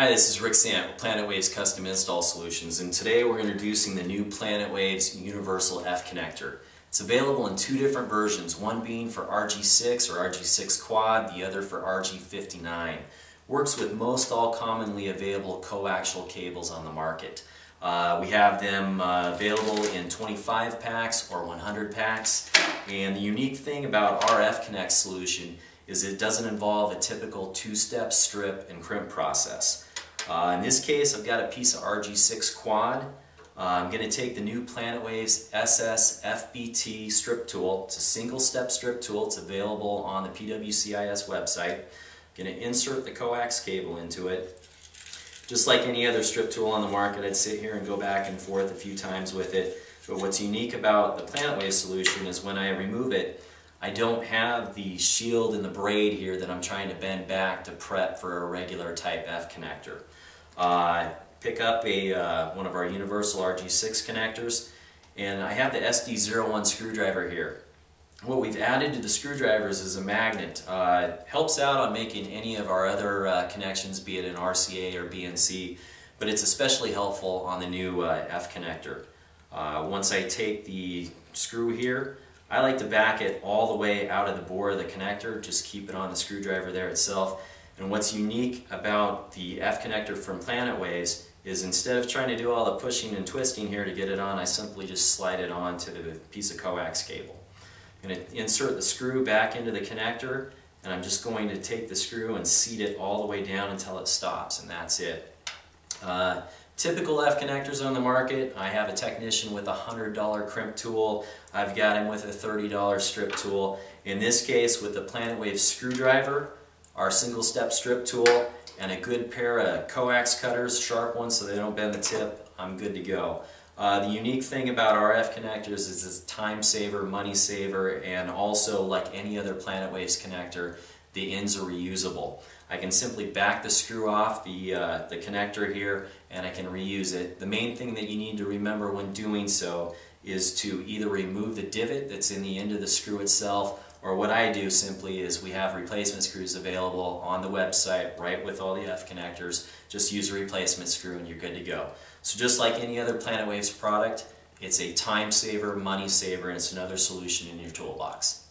Hi, this is Rick Sant with Planet Waves Custom Install Solutions, and today we're introducing the new Planet Waves Universal F-Connector. It's available in two different versions, one being for RG6 or RG6 Quad, the other for RG59. Works with most all commonly available coaxial cables on the market. We have them available in 25 packs or 100 packs, and the unique thing about our F-Connect solution is it doesn't involve a typical two-step strip and crimp process. In this case, I've got a piece of RG6 Quad. I'm going to take the new Planet Waves SS FBT strip tool. It's a single-step strip tool. It's available on the pwcis website. I'm going to insert the coax cable into it. Just like any other strip tool on the market, I'd sit here and go back and forth a few times with it. But what's unique about the Planet Waves solution is when I remove it, I don't have the shield and the braid here that I'm trying to bend back to prep for a regular type F connector. Pick up one of our universal RG6 connectors, and I have the SD01 screwdriver here. What we've added to the screwdrivers is a magnet. It helps out on making any of our other connections, be it an RCA or BNC, but it's especially helpful on the new F connector. Once I take the screw here, I like to back it all the way out of the bore of the connector, just keep it on the screwdriver there itself. And what's unique about the F connector from Planet Waves is instead of trying to do all the pushing and twisting here to get it on, I simply just slide it on to the piece of coax cable. I'm going to insert the screw back into the connector, and I'm just going to take the screw and seat it all the way down until it stops, and that's it. Typical F connectors on the market, I have a technician with a $100 crimp tool, I've got him with a $30 strip tool. In this case, with the Planet Waves screwdriver, our single step strip tool, and a good pair of coax cutters, sharp ones so they don't bend the tip, I'm good to go. The unique thing about our F connectors is it's a time saver, money saver, and also like any other Planet Waves connector, the ends are reusable. I can simply back the screw off the connector here and I can reuse it. The main thing that you need to remember when doing so is to either remove the divot that's in the end of the screw itself, or what I do simply is we have replacement screws available on the website right with all the F connectors. Just use a replacement screw and you're good to go. So just like any other Planet Waves product, it's a time saver, money saver, and it's another solution in your toolbox.